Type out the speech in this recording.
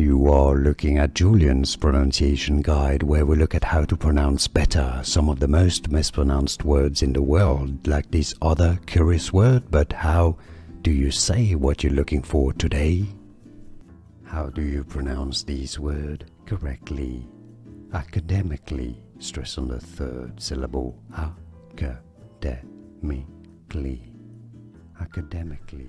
You are looking at Julian's pronunciation guide, where we look at how to pronounce better some of the most mispronounced words in the world, like this other curious word. But how do you say what you're looking for today? How do you pronounce these words correctly? Academically, stress on the third syllable, academically, academically.